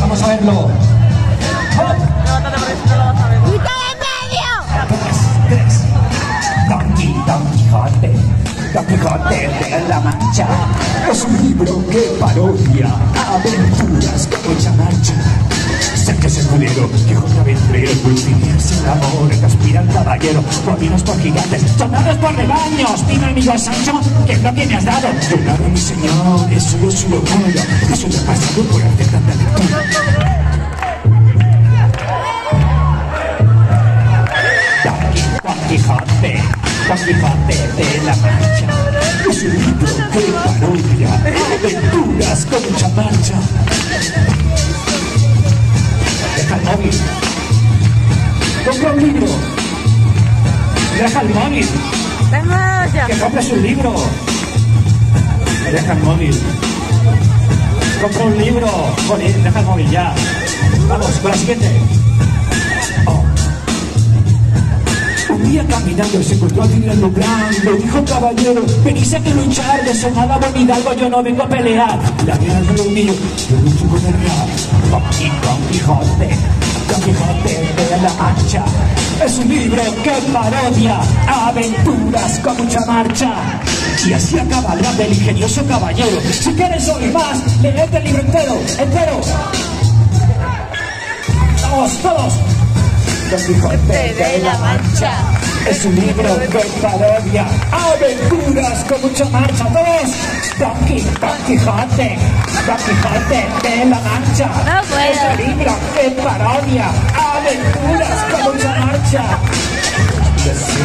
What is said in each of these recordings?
Vamos a verlo. Levántate porque si no lo vas a ver. ¡Quita de medio! 3, 3. Don Quijote de la Mancha es un libro que parodia aventuras con Chamancha. Sé que es el culero, que juega aventurero, cultivarse el amor, que aspira al caballero, prohibidos por gigantes, tornados por rebaños. Mi amigo Sancho, que es lo que me has dado. Lloraron, mi señor, es solo su locura, es un pasado por arte tanta lectura. Don Quijote de la Mancha es un libro que parodia aventuras con Chamancha. Deja el móvil, compra un libro. Deja el móvil, que compres un libro. Deja el móvil, compra un libro. Joder, deja el móvil ya. Vamos con la siguiente. Un día caminando se encontró al hidalgo blanco. Dijo: caballero, venís aquí a luchar. De sonada buen hidalgo, yo no vengo a pelear. La guerra no lo mío, yo lucho con el real. Don Quijote de la Mancha es un libro que parodia aventuras con mucha marcha. Y así acaba la del ingenioso caballero. Si quieres oír más, leed el libro entero. Vamos todos. Don Quijote de la Mancha es un libro que parodia aventuras con mucha marcha. Todos, Don Quijote de la Mancha es un libro que parodia aventuras con mucha marcha. Let's say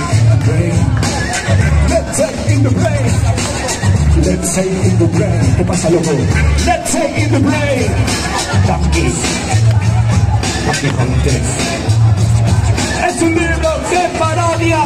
in the brain. ¿Qué pasa, loco? Let's say in the brain. Don Quijote. Es un libro que parodia.